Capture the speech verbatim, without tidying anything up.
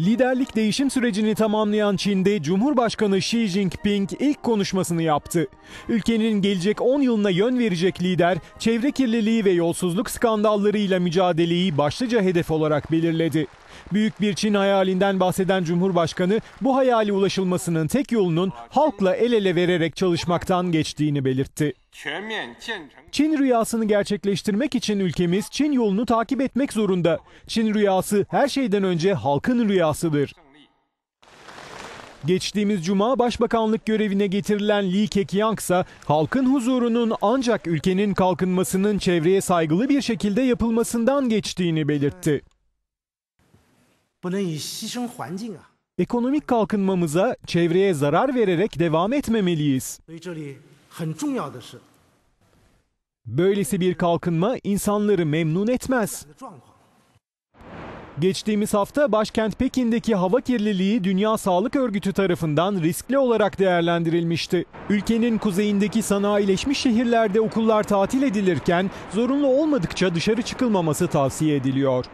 Liderlik değişim sürecini tamamlayan Çin'de Cumhurbaşkanı Xi Jinping ilk konuşmasını yaptı. Ülkenin gelecek on yılına yön verecek lider, çevre kirliliği ve yolsuzluk skandallarıyla mücadeleyi başlıca hedef olarak belirledi. Büyük bir Çin hayalinden bahseden Cumhurbaşkanı, bu hayale ulaşılmasının tek yolunun halkla el ele vererek çalışmaktan geçtiğini belirtti. Çin rüyasını gerçekleştirmek için ülkemiz Çin yolunu takip etmek zorunda. Çin rüyası her şeyden önce halkın rüyasıdır. Geçtiğimiz cuma başbakanlık görevine getirilen Li Keqiang ise halkın huzurunun ancak ülkenin kalkınmasının çevreye saygılı bir şekilde yapılmasından geçtiğini belirtti. Ekonomik kalkınmamıza çevreye zarar vererek devam etmemeliyiz. Böylesi bir kalkınma insanları memnun etmez. Geçtiğimiz hafta başkent Pekin'deki hava kirliliği Dünya Sağlık Örgütü tarafından riskli olarak değerlendirilmişti. Ülkenin kuzeyindeki sanayileşmiş şehirlerde okullar tatil edilirken zorunlu olmadıkça dışarı çıkılmaması tavsiye ediliyor.